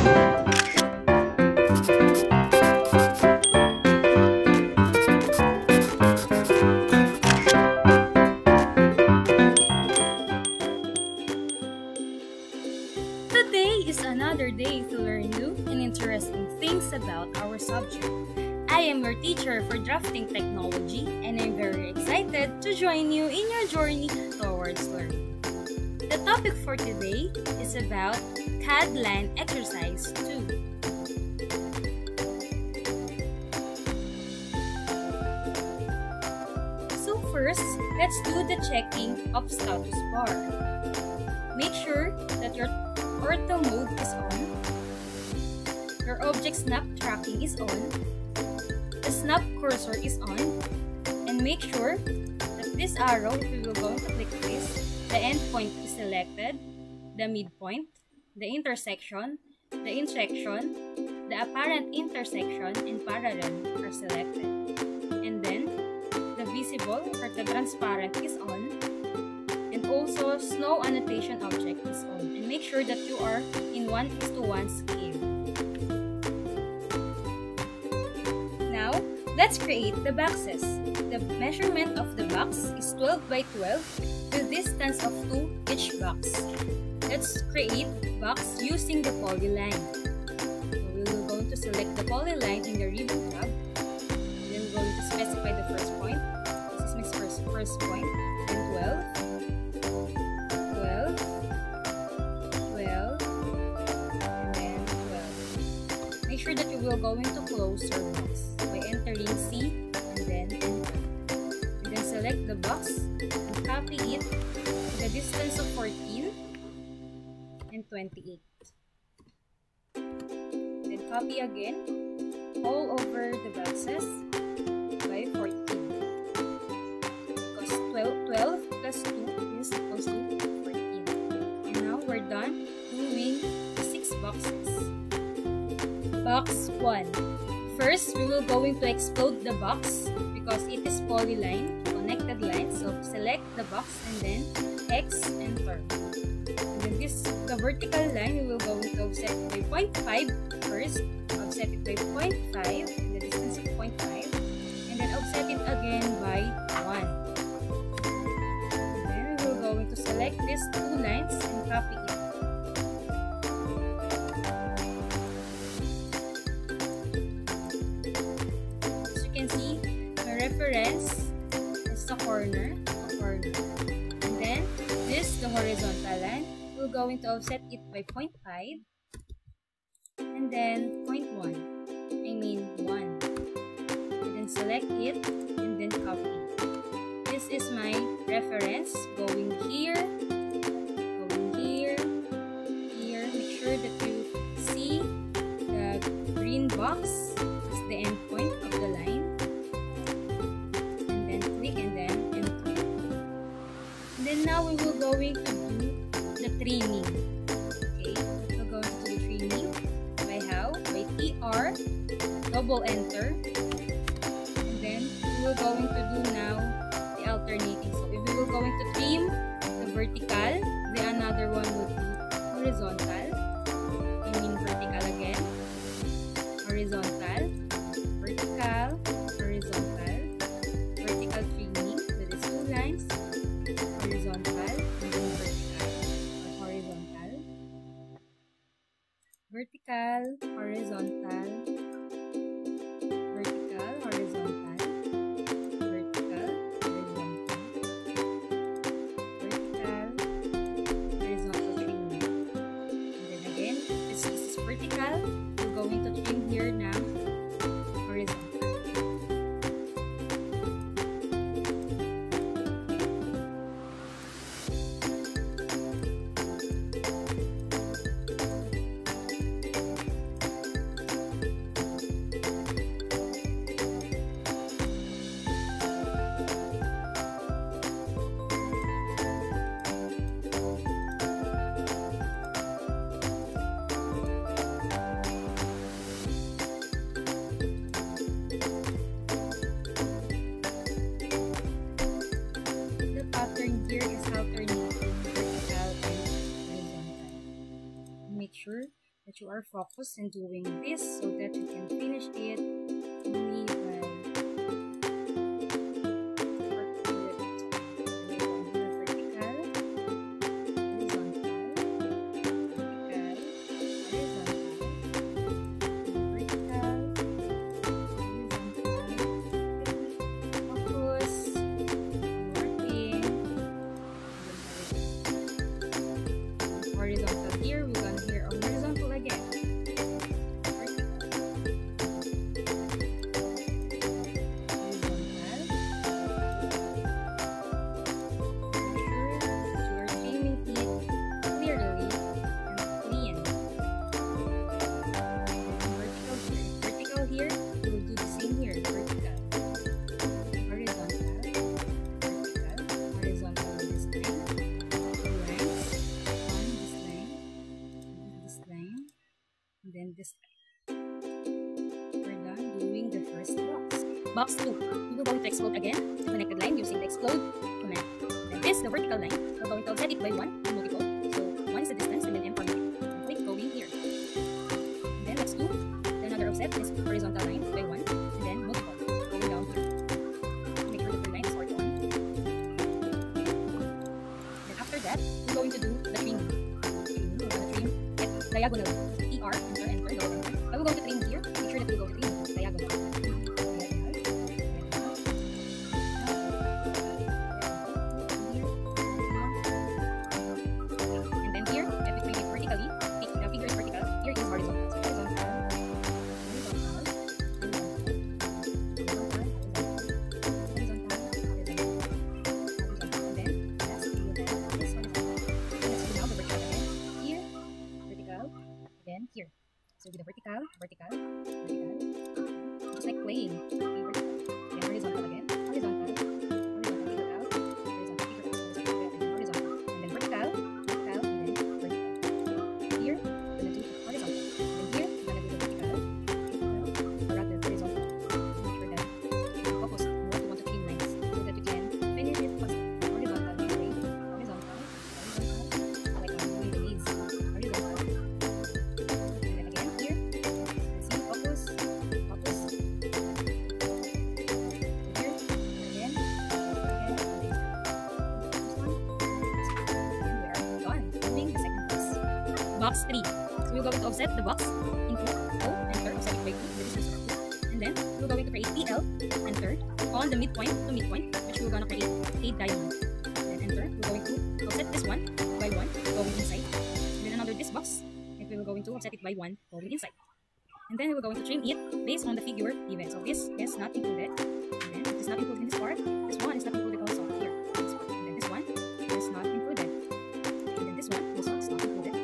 Today is another day to learn new and interesting things about our subject. I am your teacher for Drafting Technology, and I'm very excited to join you in your journey towards learning. The topic for today is about CAD-LAN Exercise 2. So first, let's do the checking of status bar. Make sure that your ortho mode is on, your object snap tracking is on, the snap cursor is on, and make sure that this arrow, if you are going to click this, the endpoint is selected, the midpoint, the intersection, the injection, the apparent intersection, and parallel are selected. And then, the visible or the transparent is on, and also snow annotation object is on. And make sure that you are in 1:1 scale. Now, let's create the boxes. The measurement of the box is 12 by 12 with distance of 2 each box. Let's create box using the polyline. So we will going to select the polyline in the ribbon tab. Then we're going to specify the first point. This is my first point. And 12. Sure that you will go into close your box by entering C and then enter. And then select the box and copy it to the distance of 14 and 28. Then copy again all over the boxes by 14. Because 12 plus 2 is equals to 14. And now we're done doing 6 boxes. Box 1. First, we will going to explode the box because it is polyline, connected line. So select the box and then X enter. And then the vertical line, we will going to offset it by 0.5 first, offset it by 0.5 in the distance of 0.5, and then offset it again by 1. And then we will going to select these 2 lines and copy it. Reference is the corner, and then this, the horizontal line, we're going to offset it by 0.5 and then 1, and then select it and then copy. This is my reference going here. Make sure that you see the green box as the end point of the line. And now we will going to do the trimming. Okay, we're going to do the trimming by how? By TR, double enter, and then we will going to do now the alternating. So if we will going to trim the vertical, the another one will be horizontal. Vertical again, horizontal, vertical, horizontal, vertical trimming with these 2 lines. Horizontal, and then vertical, horizontal, vertical, horizontal, vertical, horizontal, vertical, horizontal, vertical, horizontal trimming. And then again, this is vertical, we're going to trim here now, horizontal. that you are focused in doing this so that you can finish it only when work on the data. Vertical, horizontal, focus on working and then horizontal. Here we're gonna hear horizontal again. Then this time we're done doing the first box. Box 2, we're going to explode again the connected line using the explode command. Then this, the vertical line, we're going to offset it by 1 to multiple. So 1 is the distance and then m for it, and click going here. And then let's do another offset, this horizontal line by 1 and then multiple going down here. Make sure the line is sort 1. Then after that we're going to do the trim. We're going to trim it diagonally. I will go to trim here. Make sure that you go to trim diagonal. And then here, if we make it vertically, the figure is vertical. Here is horizontal. And then that's this horizontal. Now the vertical again. Here, vertical. Then here. So with the vertical, vertical, vertical, just like playing. Okay, vertical. Then horizontal again. Horizontal. Horizontal, figure out. Horizontal. And then vertical, vertical, and then vertical. Here, we're gonna do horizontal. And here, we're gonna do the vertical. Or rather horizontal. Make sure that you focus on what you want to trim lines so that you can finish it fast. Horizontal, horizontal, horizontal, horizontal. Like I'm doing the leads. Horizontal. Box 3. So we're going to offset the box into O and third, offset it by 2, the distance from 2. And then we're going to create PL and third on the midpoint to midpoint, which we're going to create a diamond. Then enter, we're going to offset this one by 1, going inside. And then another this box, and we were going to offset it by 1, going inside. And then we're going to trim it based on the figure given. So this is not included. And then it is not included in this part. This one is not included also here. This one. And then this one is not included. And then this one also is not included.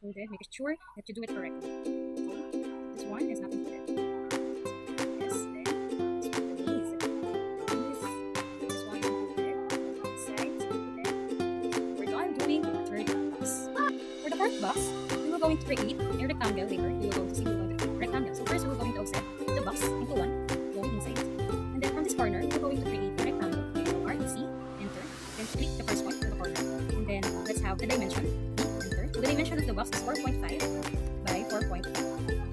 Included, make sure that you do it correctly. Okay, this one is not included. Yes, then this one is included. Side is included. We're done doing the third box. For the fourth box, we will going to create a rectangle later. You will going to see we will going to create a rectangle. So first we will going to offset the box into 1, going inside. And then from this corner, we are going to create a rectangle. So RC, enter, then click the first point in the corner. And then let's have the dimension. The dimension of the box is 4.5 by 4.5. Then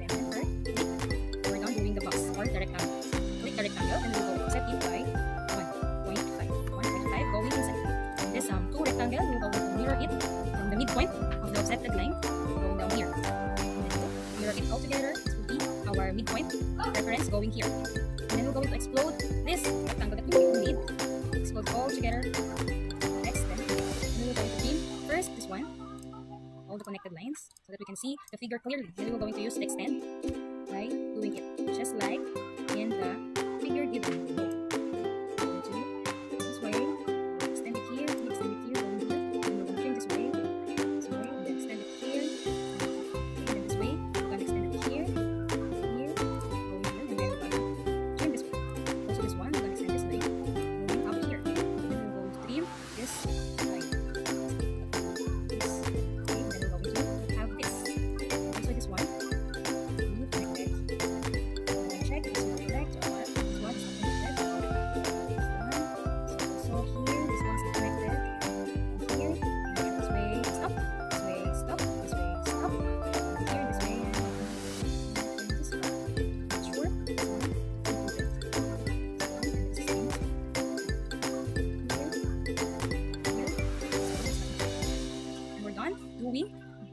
enter, click. We're not doing the box or the rectangle. Click the rectangle and we'll go set it by 1.5. 1.5 going inside. And this two rectangle, we'll go mirror it from the midpoint of the offset line going down here. And then we'll mirror it all together. This will be our midpoint reference going here. And then we're going to explode this rectangle that we made. Explode all together. Next, then we're going to trim first this one. all the connected lines so that we can see the figure clearly. Then we're going to use the extend by doing it just like in the figure given.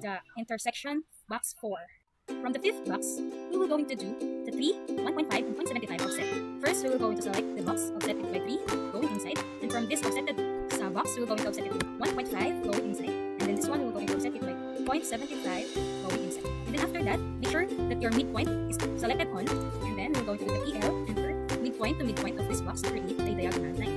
The intersection box 4. From the fifth box, we will going to do the 3, 1.5, and 0.75 offset. First, we will going to select the box offset it by 3, going inside, and from this offsetted box, we will going to offset it with 1.5, going inside, and then this one we will going to offset it by 0.75, going inside. And then after that, be sure that your midpoint is selected on, and then we will going to do the PL, enter, midpoint to midpoint of this box to create a diagonal line.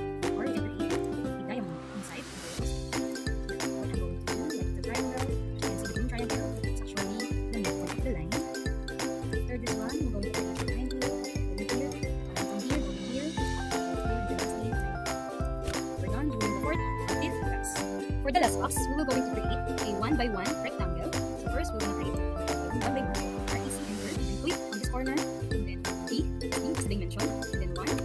For the last box, we will going to create a 1 by 1 rectangle. So first, we will create a 1 by 1. Easy enter, and click on this corner, and then B is the dimension, and then 1, and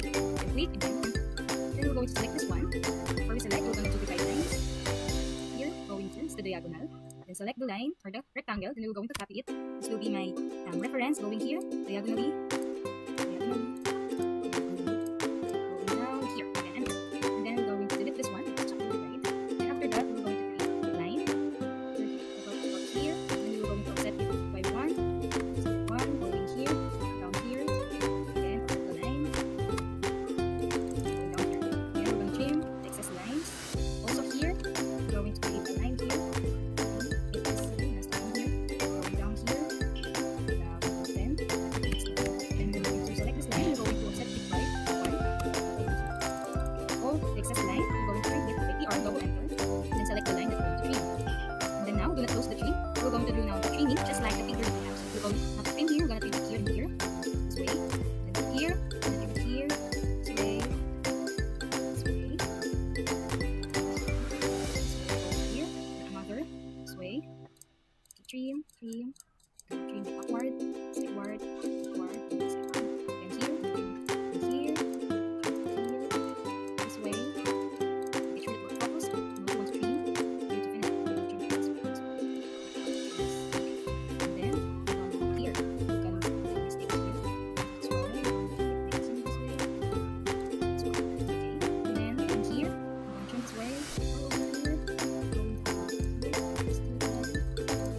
click and then 1. Then we're going to select this one. For this select, we're going to do the guidelines. Here, going to the diagonal. Then select the line or the rectangle, then we're going to copy it. This will be my reference going here diagonally. Trim upward, sideward, upward, sideward. And here, this way. Make sure that we're focused. Move towards trim. Here to finish. And then, we're going to go here. We're going to make mistakes here. This way. This way. Okay. And then, from here, we're going to trim this way.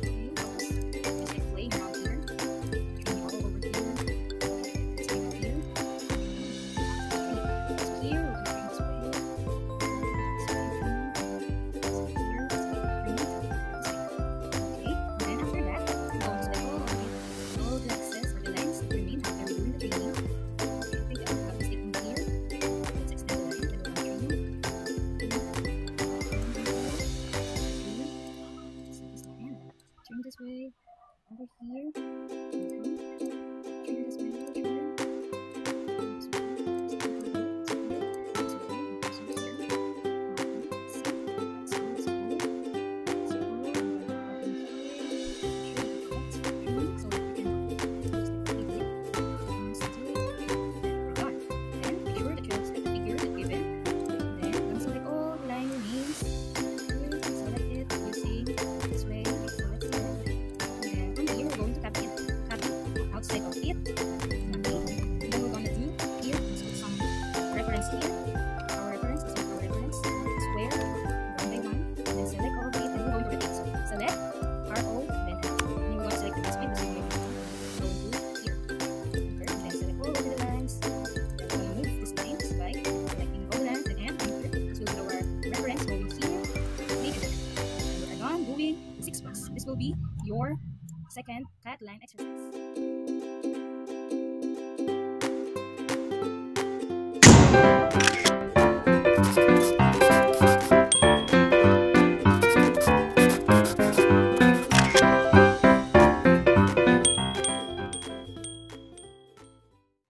This way, over here, this way, moving 6 parts. This will be your second cut line exercise.